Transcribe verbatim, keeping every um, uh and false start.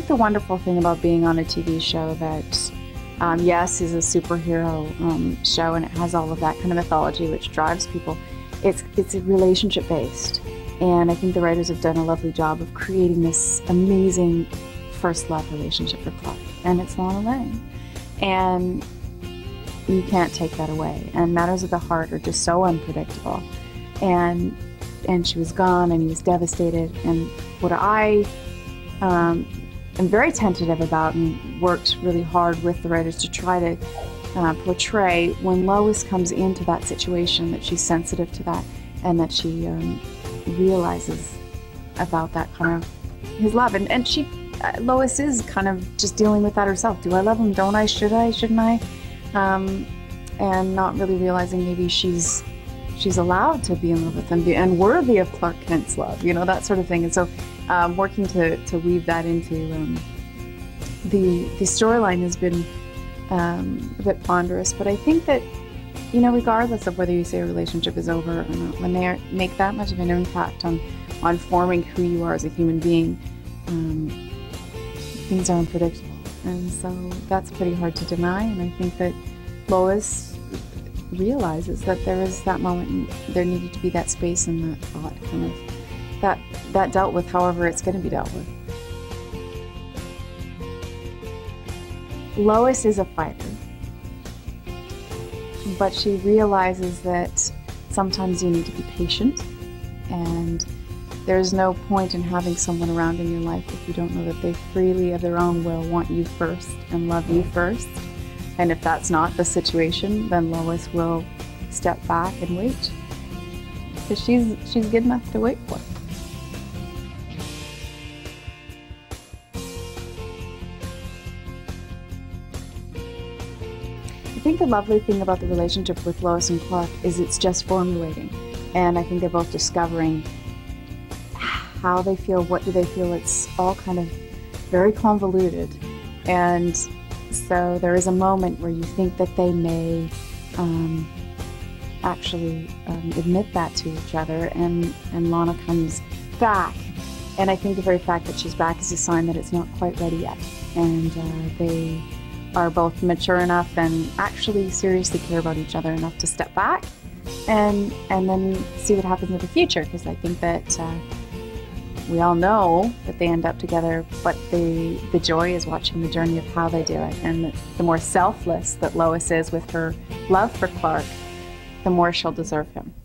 think the wonderful thing about being on a T V show that, um, yes, is a superhero um, show and it has all of that kind of mythology which drives people, it's, it's relationship based. And I think the writers have done a lovely job of creating this amazing first love relationship for Clark. And it's Lana Lang. And you can't take that away. And matters of the heart are just so unpredictable. And and she was gone, and he was devastated. And what I um, am very tentative about, and worked really hard with the writers to try to uh, portray, when Lois comes into that situation, that she's sensitive to that, and that she um, realizes about that kind of his love. And and she, Lois is kind of just dealing with that herself. Do I love him? Don't I? Should I? Shouldn't I? Um, and not really realizing maybe she's she's allowed to be in love with him and worthy of Clark Kent's love, you know, that sort of thing. And so um, working to, to weave that into um, the, the storyline has been um, a bit ponderous. But I think that, you know, regardless of whether you say a relationship is over or not, when they make that much of an impact on, on forming who you are as a human being, um, things are unpredictable. And so that's pretty hard to deny, and I think that Lois realizes that there is that moment, and there needed to be that space and that thought, kind of, that, that dealt with however it's going to be dealt with. Lois is a fighter, but she realizes that sometimes you need to be patient, and there's no point in having someone around in your life if you don't know that they freely of their own will want you first and love you first. And if that's not the situation, then Lois will step back and wait, because she's, she's good enough to wait for. I think the lovely thing about the relationship with Lois and Clark is it's just formulating. And I think they're both discovering how they feel, what do they feel. It's all kind of very convoluted. And so there is a moment where you think that they may um, actually um, admit that to each other, and, and Lana comes back. And I think the very fact that she's back is a sign that it's not quite ready yet. And uh, they are both mature enough and actually seriously care about each other enough to step back and, and then see what happens in the future, because I think that uh, we all know that they end up together, but the, the joy is watching the journey of how they do it. And the more selfless that Lois is with her love for Clark, the more she'll deserve him.